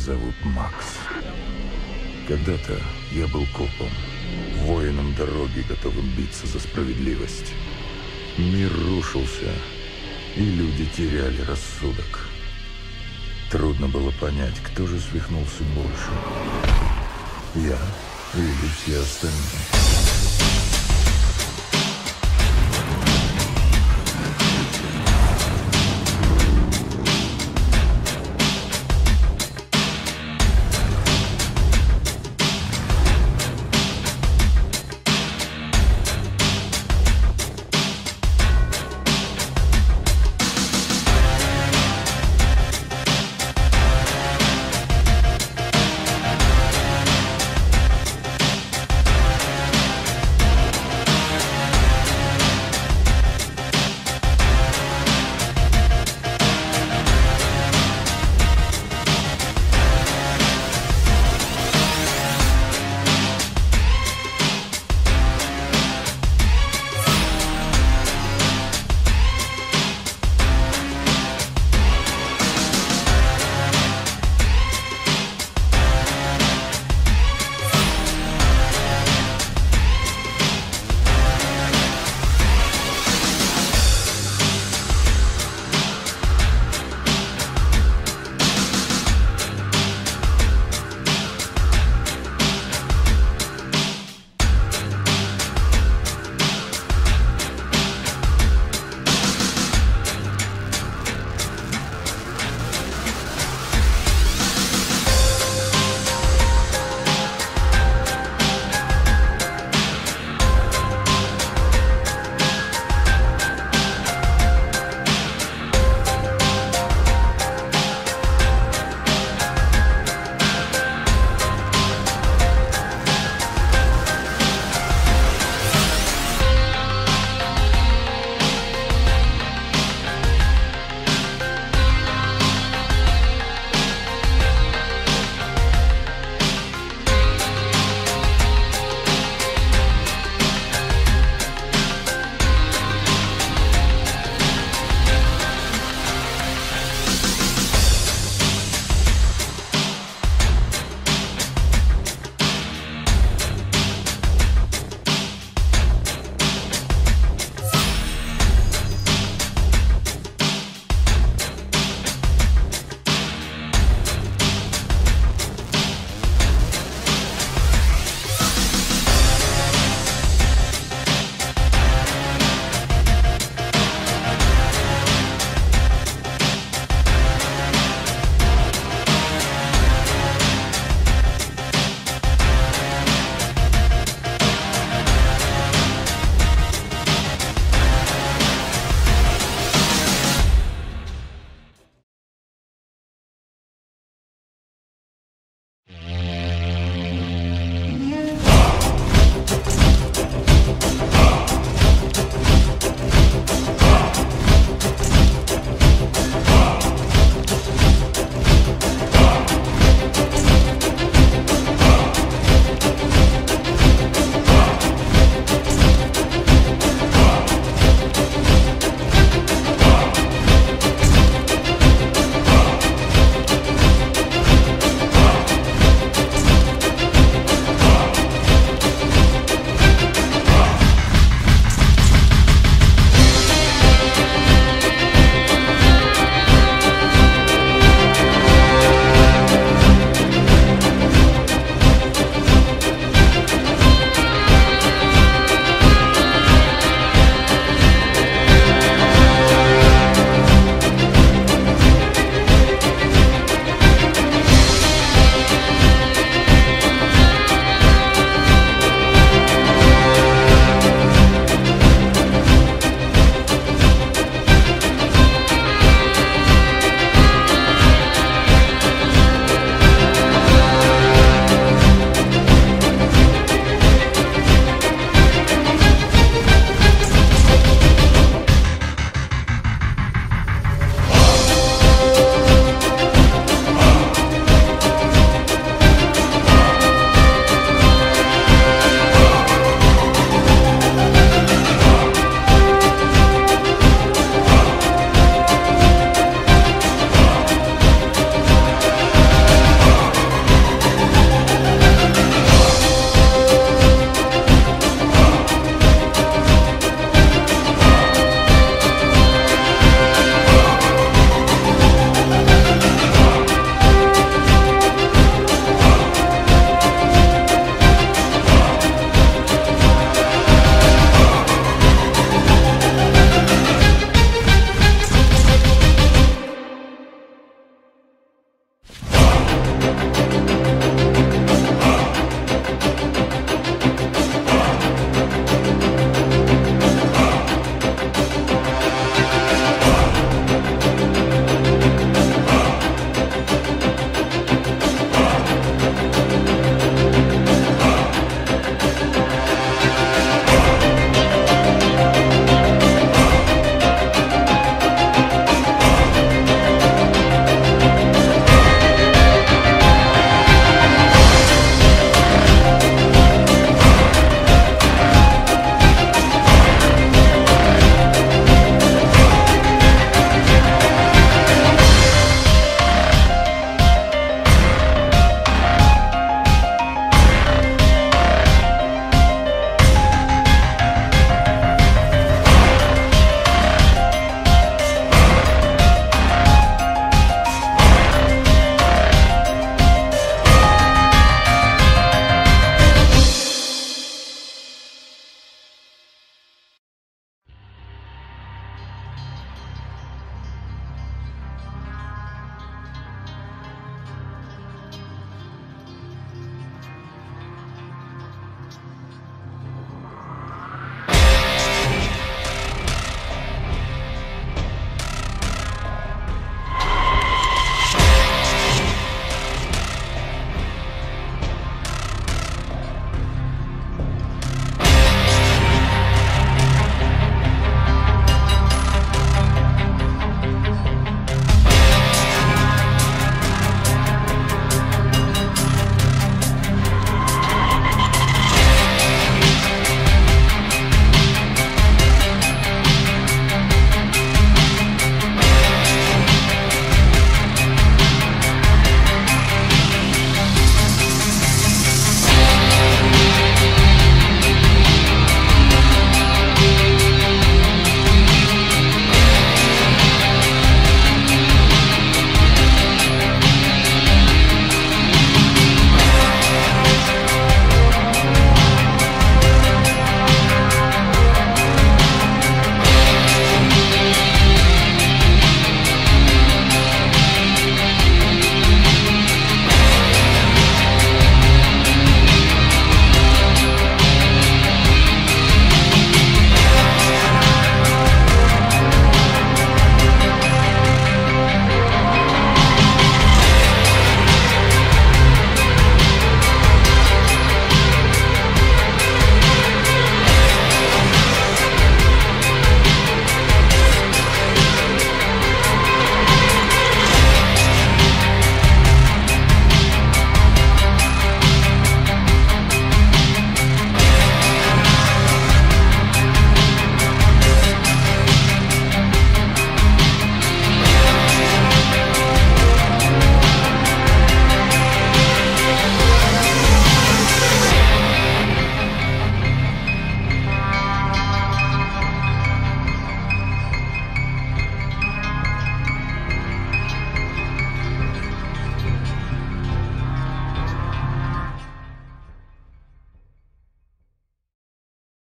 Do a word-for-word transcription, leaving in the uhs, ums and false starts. зовут Макс. Когда-то я был копом, воином дороги, готовым биться за справедливость. Мир рушился, и люди теряли рассудок. Трудно было понять, кто же свихнулся больше, я или все остальные.